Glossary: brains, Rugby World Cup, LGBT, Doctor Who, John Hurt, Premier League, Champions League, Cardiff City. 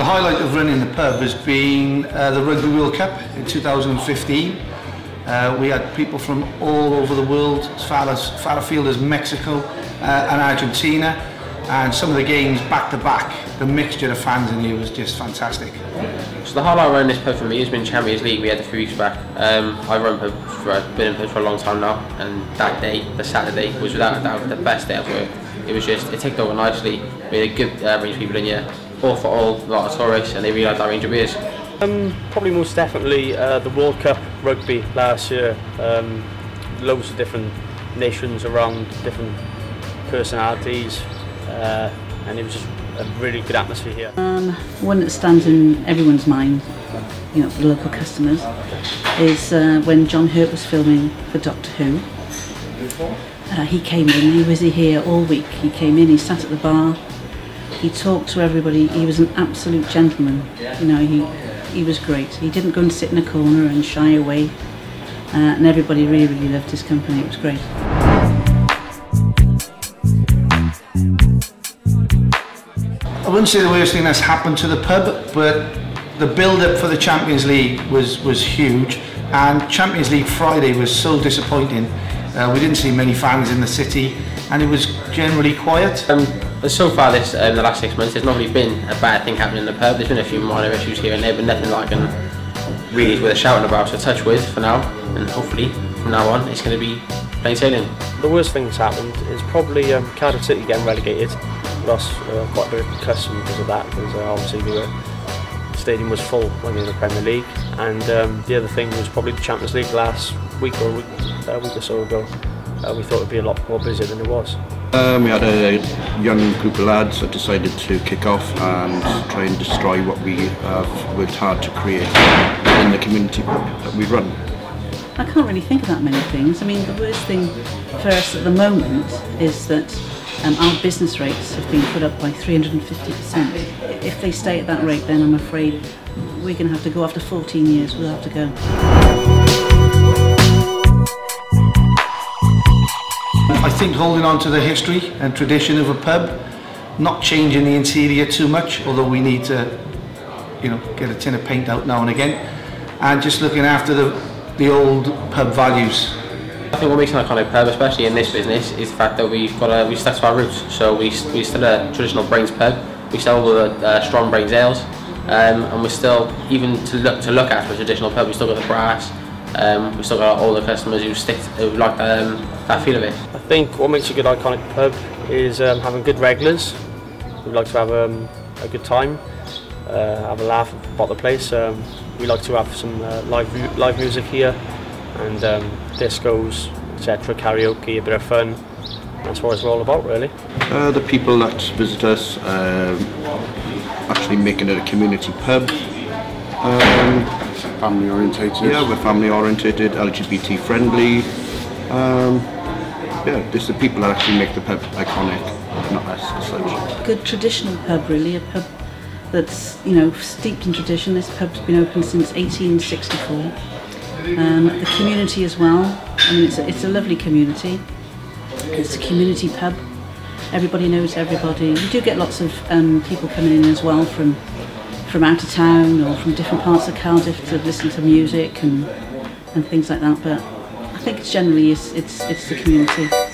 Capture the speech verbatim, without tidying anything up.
the highlight of running the pub has been uh, the Rugby World Cup in two thousand fifteen. Uh, we had people from all over the world, as far, as, far afield as Mexico uh, and Argentina, and some of the games back to back. The mixture of fans in here was just fantastic. So the highlight around this pub for me has been Champions League we had a few weeks back. Um, I run pub for, I've been in pub for a long time now, and that day, the Saturday, was without a doubt the best day I've worked. It was just, it ticked over nicely. We had a good uh, range of people in here, all for all, a lot of tourists, and they really liked our range of beers. Um, probably most definitely uh, the World Cup rugby last year. Um, loads of different nations around, different personalities, uh, and it was just a really good atmosphere here. Um, one that stands in everyone's mind, you know, for the local customers, is uh, when John Hurt was filming for Doctor Who. Uh, he came in, he was here all week. He came in, he sat at the bar, he talked to everybody. He was an absolute gentleman, you know. He. He was great. He didn't go and sit in a corner and shy away, uh, and everybody really, really loved his company. It was great. I wouldn't say the worst thing that's happened to the pub, but the build-up for the Champions League was, was huge, and Champions League Friday was so disappointing. Uh, we didn't see many fans in the city, and it was generally quiet. Um, So far this, um, the last six months, there's not really been a bad thing happening in the pub. There's been a few minor issues here and there, but nothing like an really worth shouting about, so touch wood for now, and hopefully from now on it's going to be plain sailing. The worst thing that's happened is probably um, Cardiff City getting relegated. Lost uh, quite a bit of custom because of that, because uh, obviously we were, the stadium was full when we were in the Premier League, and um, the other thing was probably the Champions League last week or a week, uh, week or so ago. Uh, we thought it would be a lot more busier than it was. Um, we had a young group of lads that decided to kick off and try and destroy what we have worked hard to create in the community that we run. I can't really think of that many things. I mean, the worst thing for us at the moment is that um, our business rates have been put up by three hundred and fifty percent. If they stay at that rate, then I'm afraid we're going to have to go after fourteen years. We'll have to go. I think holding on to the history and tradition of a pub, not changing the interior too much, although we need to, you know, get a tin of paint out now and again, and just looking after the, the old pub values. I think what makes an iconic pub, especially in this business, is the fact that we've got a, we stuck to our roots. So we we still a traditional brains pub. We still have the uh, strong brains ales, um, and we're still, even to look to look after a traditional pub, we still got the brass. Um, we've still got older customers who stick to, who like um, that feel of it. I think what makes a good iconic pub is um, having good regulars who like to have um, a good time, uh, have a laugh about the place. Um, we like to have some uh, live live music here, and um, discos, et cetera, karaoke, a bit of fun. That's what it's all about, really. Uh, the people that visit us, um, actually making it a community pub. Um, Family orientated. Yeah, we're family orientated, L G B T friendly. Um, yeah, it's the people that actually make the pub iconic, not us as such. Good traditional pub, really, a pub that's, you know, steeped in tradition. This pub's been open since eighteen sixty-four. Um, the community as well. I mean, it's a, it's a lovely community. It's a community pub. Everybody knows everybody. We do get lots of um, people coming in as well from. from out of town or from different parts of Cardiff to listen to music and and things like that, but I think generally it's it's, it's the community.